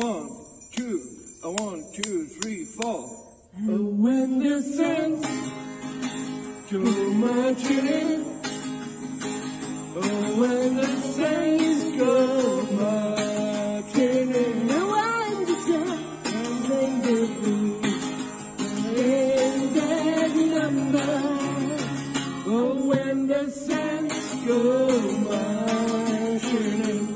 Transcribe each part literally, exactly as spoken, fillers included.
One, two, a one, two, three, four. And when the sun's too much in it, oh, when the sun is too much in it, I want the sun and the blue and that number. Oh, when the sun's too much in it.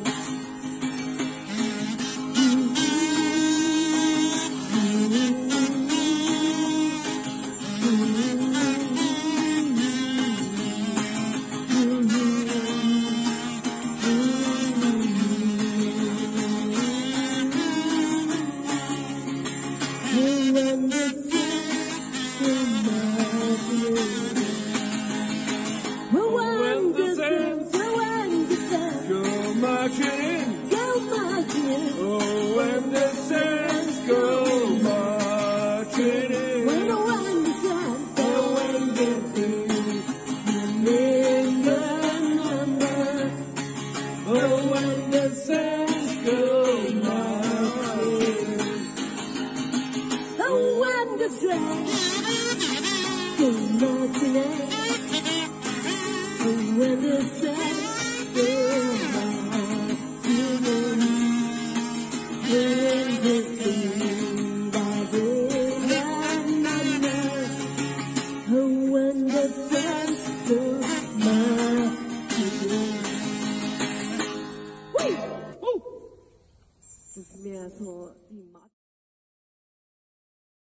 When the